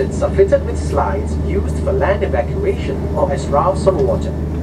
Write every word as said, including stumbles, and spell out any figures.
exits are fitted with slides used for land evacuation or as rafts on water.